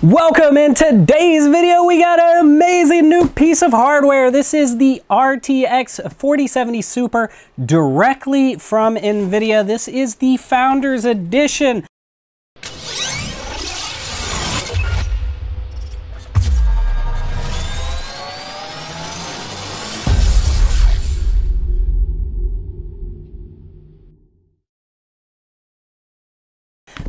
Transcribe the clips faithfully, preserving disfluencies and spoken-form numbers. Welcome. In today's video, we got an amazing new piece of hardware. This is the R T X forty seventy Super directly from NVIDIA. This is the Founders Edition.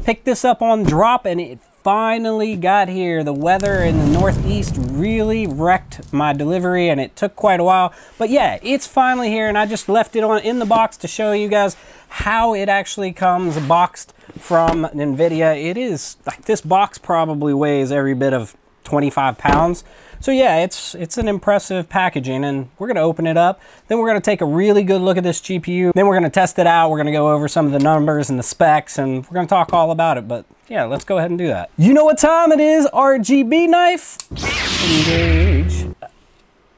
Picked this up on drop and it finally got here. The weather in the Northeast really wrecked my delivery and it took quite a while, but yeah, it's finally here and I just left it on in the box to show you guys how it actually comes boxed from NVIDIA. It is like this box probably weighs every bit of twenty-five pounds. So yeah, it's it's an impressive packaging and we're gonna open it up. Then we're gonna take a really good look at this G P U. Then we're gonna test it out. We're gonna go over some of the numbers and the specs and we're gonna talk all about it, but yeah, let's go ahead and do that. You know what time it is, R G B knife. Engage.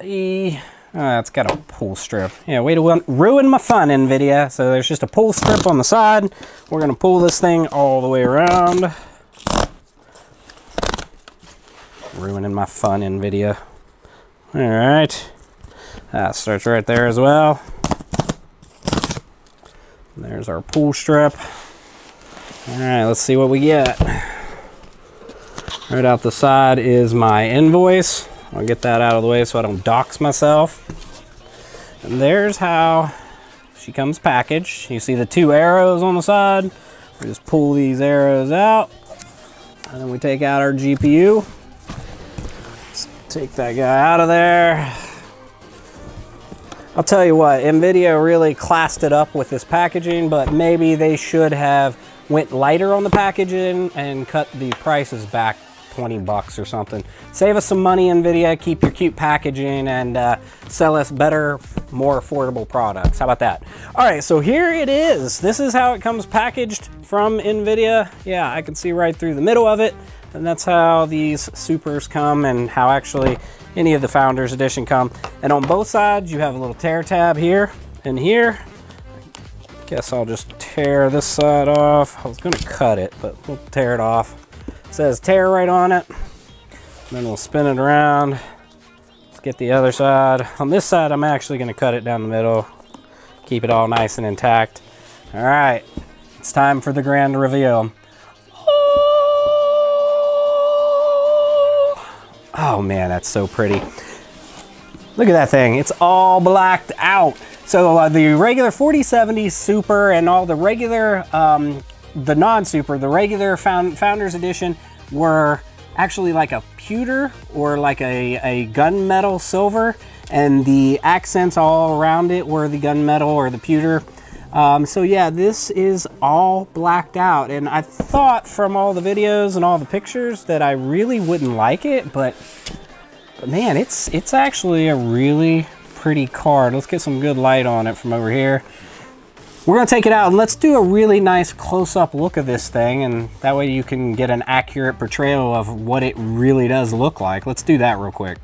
E Oh, it's got a pull strip. Yeah, way to ruin my fun, NVIDIA. So there's just a pull strip on the side. We're gonna pull this thing all the way around. Ruining my fun, NVIDIA. All right, that starts right there as well. And there's our pull strip. All right, let's see what we get. Right out the side is my invoice. I'll get that out of the way so I don't dox myself. And there's how she comes packaged. You see the two arrows on the side. We just pull these arrows out. And then we take out our G P U. Take that guy out of there. I'll tell you what, NVIDIA really classed it up with this packaging, but maybe they should have went lighter on the packaging and cut the prices back twenty bucks or something. Save us some money, NVIDIA. Keep your cute packaging and uh, sell us better, more affordable products. How about that? All right, so here it is. This is how it comes packaged from NVIDIA. Yeah, I can see right through the middle of it. And that's how these Supers come and how actually any of the Founders Edition come. And on both sides, you have a little tear tab here and here. I guess I'll just tear this side off. I was gonna cut it, but we'll tear it off. It says tear right on it. And then we'll spin it around. Let's get the other side. On this side, I'm actually gonna cut it down the middle. Keep it all nice and intact. All right, it's time for the grand reveal. Oh man, that's so pretty. Look at that thing, it's all blacked out. So uh, the regular forty seventy Super and all the regular, um, the non-Super, the regular found, Founders Edition were actually like a pewter or like a, a gunmetal silver, and the accents all around it were the gunmetal or the pewter. Um, so yeah, this is all blacked out, and I thought from all the videos and all the pictures that I really wouldn't like it, but, but man, it's it's actually a really pretty card. Let's get some good light on it from over here. We're gonna take it out and let's do a really nice close-up look of this thing, and that way you can get an accurate portrayal of what it really does look like. Let's do that real quick.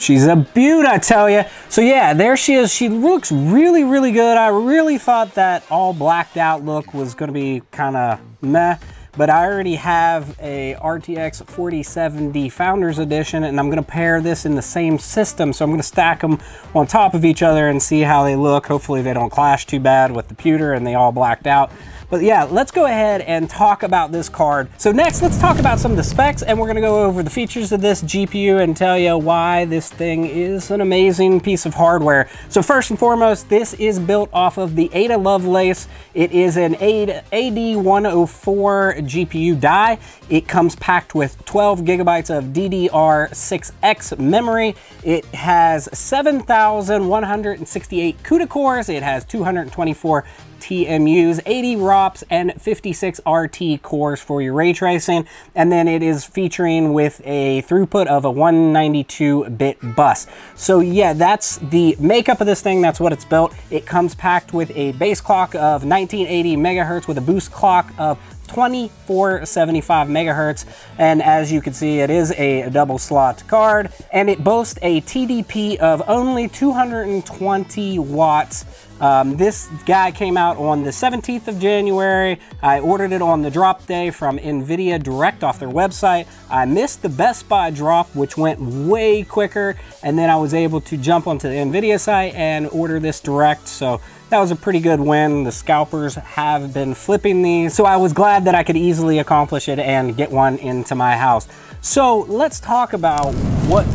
She's a beaut, I tell you. So yeah, there she is. She looks really, really good. I really thought that all blacked out look was gonna be kinda meh, but I already have a R T X forty seventy Founders Edition and I'm gonna pair this in the same system. So I'm gonna stack them on top of each other and see how they look. Hopefully they don't clash too bad with the pewter and they all blacked out. But yeah, let's go ahead and talk about this card. So next, let's talk about some of the specs and we're gonna go over the features of this G P U and tell you why this thing is an amazing piece of hardware. So first and foremost, this is built off of the Ada Lovelace. It is an A D one oh four G P U die. It comes packed with twelve gigabytes of D D R six X memory. It has seven thousand one hundred sixty-eight CUDA cores. It has two hundred twenty-four T M Us, eighty R O Ps, and fifty-six R T cores for your ray tracing. And then it is featuring with a throughput of a one ninety-two bit bus. So yeah, that's the makeup of this thing. That's what it's built. It comes packed with a base clock of nineteen eighty megahertz with a boost clock of twenty-four seventy-five megahertz, and as you can see, it is a double slot card, and it boasts a T D P of only two hundred twenty watts. Um, this guy came out on the seventeenth of January. I ordered it on the drop day from NVIDIA direct off their website. I missed the Best Buy drop, which went way quicker, and then I was able to jump onto the NVIDIA site and order this direct. So that was a pretty good win. The scalpers have been flipping these, so I was glad that I could easily accomplish it and get one into my house. So let's talk about what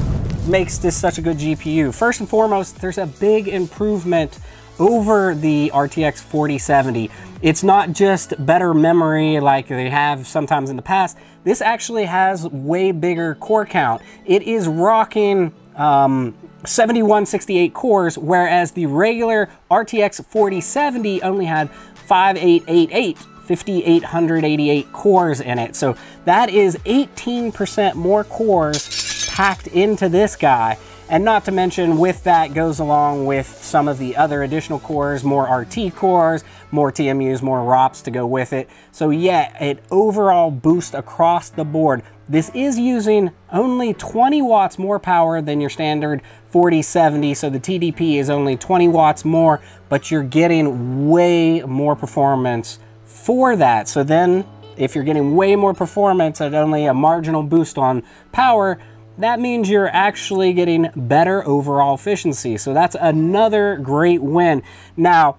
makes this such a good G P U. First and foremost, there's a big improvement over the R T X forty seventy. It's not just better memory like they have sometimes in the past. This actually has way bigger core count. It is rocking um, seventy-one sixty-eight cores, whereas the regular R T X forty seventy only had fifty-eight eighty-eight, fifty-eight eighty-eight cores in it. So that is eighteen percent more cores packed into this guy. And not to mention, with that goes along with some of the other additional cores, more R T cores, more T M Us, more R O Ps to go with it. So yeah, it overall boosts across the board. This is using only twenty watts more power than your standard forty seventy, so the T D P is only twenty watts more, but you're getting way more performance for that. So then, if you're getting way more performance at only a marginal boost on power, that means you're actually getting better overall efficiency. So that's another great win. Now,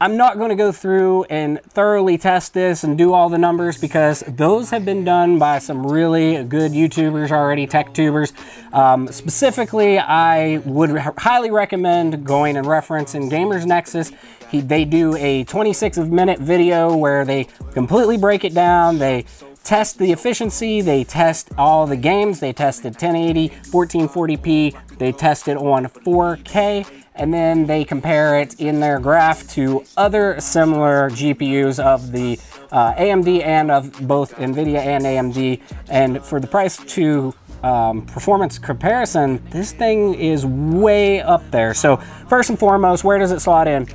I'm not going to go through and thoroughly test this and do all the numbers, because those have been done by some really good YouTubers already, tech tubers. Um, specifically, I would highly recommend going and referencing Gamers Nexus. He, they do a twenty-six minute video where they completely break it down. They test the efficiency, they test all the games, they tested ten eighty, fourteen forty p, they tested on four K, and then they compare it in their graph to other similar G P Us of the uh, A M D and of both NVIDIA and A M D. And for the price to um, performance comparison, this thing is way up there. So first and foremost, where does it slot in?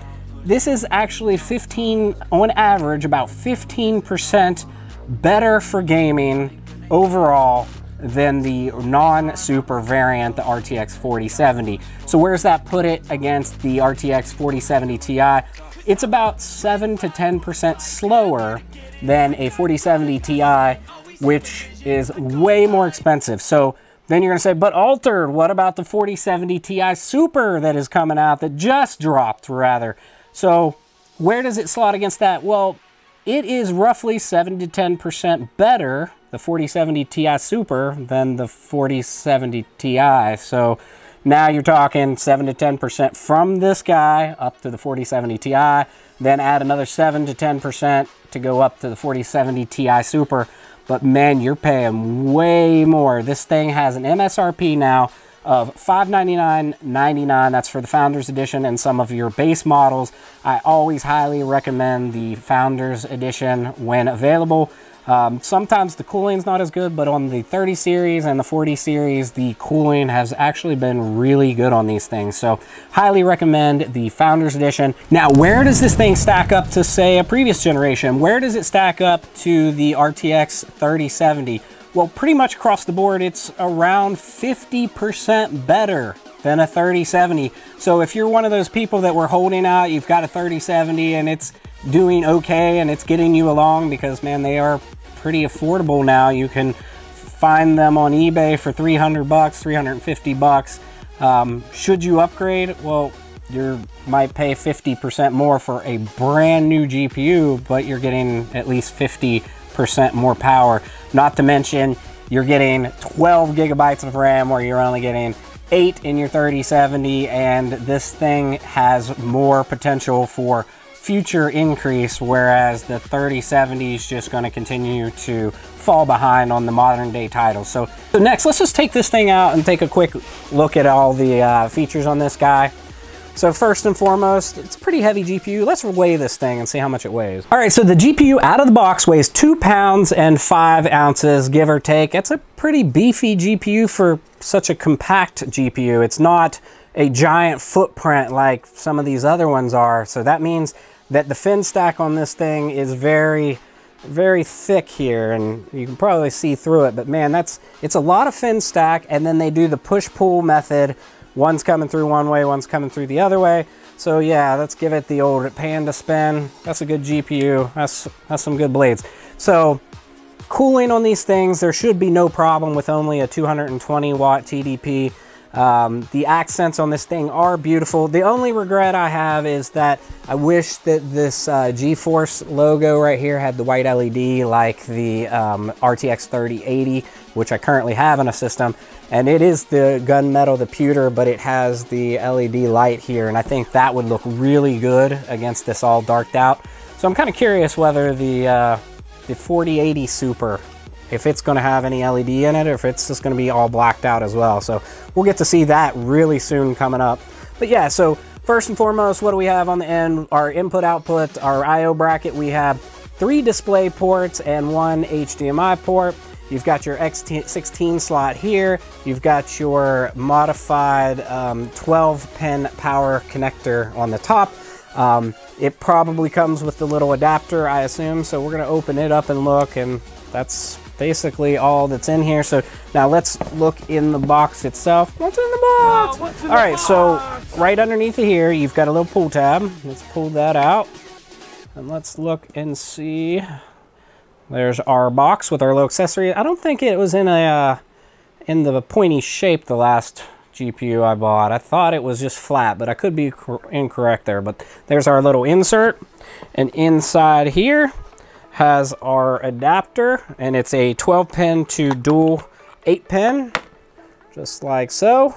This is actually fifteen, on average, about fifteen percent better for gaming overall than the non-super variant, the R T X forty seventy. So where's that put it against the R T X forty seventy Ti? It's about seven to ten percent slower than a forty seventy Ti, which is way more expensive. So then you're gonna say, but Alter, what about the forty seventy Ti Super that is coming out, that just dropped rather? So where does it slot against that? Well, it is roughly seven to ten percent better, the forty seventy Ti Super, than the forty seventy Ti. So now you're talking seven to ten percent from this guy up to the forty seventy Ti, then add another seven to ten percent to go up to the forty seventy Ti Super. But man, you're paying way more. This thing has an M S R P now of five ninety-nine ninety-nine. That's for the Founders Edition and some of your base models. I always highly recommend the Founders Edition when available. Um, sometimes the cooling's not as good, but on the thirty series and the forty series, the cooling has actually been really good on these things. So highly recommend the Founders Edition. Now, where does this thing stack up to, say, a previous generation? Where does it stack up to the R T X thirty seventy? Well, pretty much across the board, it's around fifty percent better than a thirty seventy. So if you're one of those people that were holding out, you've got a thirty seventy and it's doing okay and it's getting you along, because man, they are pretty affordable now. You can find them on eBay for three hundred bucks, three hundred fifty bucks. Um, should you upgrade? Well, you might pay fifty percent more for a brand new G P U, but you're getting at least fifty percent more power. Not to mention, you're getting twelve gigabytes of RAM where you're only getting eight in your thirty seventy, and this thing has more potential for future increase, whereas the thirty seventy is just going to continue to fall behind on the modern day titles. So, so next, let's just take this thing out and take a quick look at all the uh, features on this guy. So first and foremost, it's a pretty heavy G P U. Let's weigh this thing and see how much it weighs. All right, so the G P U out of the box weighs two pounds and five ounces, give or take. That's a pretty beefy G P U for such a compact G P U. It's not a giant footprint like some of these other ones are. So that means that the fin stack on this thing is very, very thick here, and you can probably see through it, but man, that's, it's a lot of fin stack. And then they do the push-pull method. One's coming through one way, one's coming through the other way. So yeah, let's give it the old panda spin. That's a good G P U. That's, that's some good blades. So cooling on these things, there should be no problem with only a two hundred twenty watt T D P. Um, the accents on this thing are beautiful. The only regret I have is that I wish that this uh, GeForce logo right here had the white L E D like the um, R T X thirty eighty, which I currently have in a system. And it is the gunmetal, the pewter, but it has the L E D light here. And I think that would look really good against this all darked out. So I'm kind of curious whether the, uh, the forty eighty Super, if it's going to have any L E D in it, or if it's just going to be all blacked out as well. So we'll get to see that really soon coming up. But yeah, so first and foremost, what do we have on the end? Our input output, our I O bracket, we have three display ports and one H D M I port. You've got your X sixteen slot here. You've got your modified um, twelve pin power connector on the top. Um, it probably comes with the little adapter, I assume. So we're going to open it up and look, and that's basically all that's in here. So now let's look in the box itself. What's in the box? No, in all the right, box? So right underneath of here, you've got a little pull tab. Let's pull that out and let's look and see. There's our box with our little accessory. I don't think it was in a uh, in the pointy shape the last G P U I bought. I thought it was just flat, but I could be incorrect there. But there's our little insert, and inside here has our adapter, and it's a twelve pin to dual eight pin, just like so.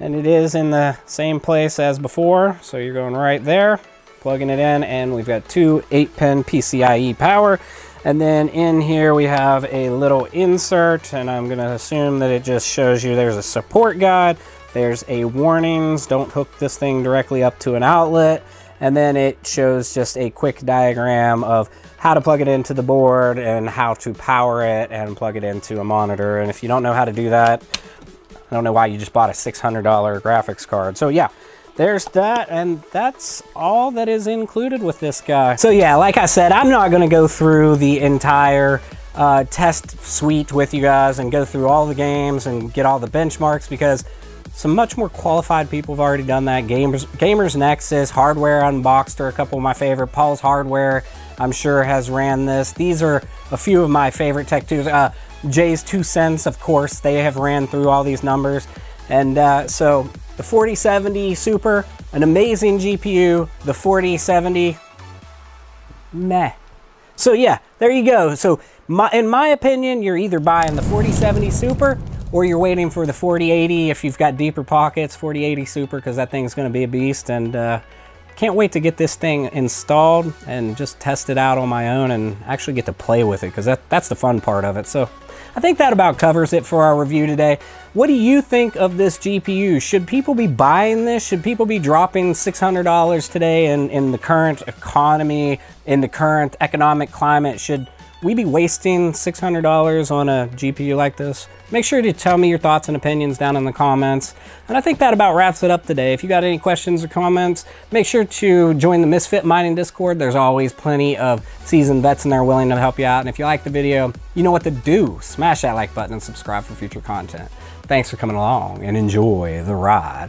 And it is in the same place as before. So you're going right there, plugging it in, and we've got two eight pin P C I E power. And then in here we have a little insert, and I'm gonna assume that it just shows you there's a support guide, there's a warnings, don't hook this thing directly up to an outlet. And then it shows just a quick diagram of how to plug it into the board and how to power it and plug it into a monitor. And if you don't know how to do that, I don't know why you just bought a six hundred dollar graphics card. So yeah, there's that, and that's all that is included with this guy. So yeah, like I said, I'm not gonna go through the entire uh, test suite with you guys and go through all the games and get all the benchmarks, because some much more qualified people have already done that. Gamers, Gamers Nexus, Hardware Unboxed are a couple of my favorite. Paul's Hardware, I'm sure, has ran this. These are a few of my favorite tech tools. Uh, Jay's Two Cents, of course, they have ran through all these numbers. And uh, so the forty seventy Super, an amazing G P U. The forty seventy, meh. So yeah, there you go. So my, in my opinion, you're either buying the forty seventy Super, or you're waiting for the forty eighty if you've got deeper pockets. Forty eighty Super, because that thing's going to be a beast. And uh, can't wait to get this thing installed and just test it out on my own and actually get to play with it, because that, that's the fun part of it. So I think that about covers it for our review today. What do you think of this G P U? Should people be buying this? Should people be dropping six hundred dollars today in, in the current economy, in the current economic climate? Should we be wasting six hundred dollars on a G P U like this? Make sure to tell me your thoughts and opinions down in the comments. And I think that about wraps it up today. If you got any questions or comments, make sure to join the Misfit Mining Discord. There's always plenty of seasoned vets in there willing to help you out. And if you like the video, you know what to do. Smash that like button and subscribe for future content. Thanks for coming along and enjoy the ride.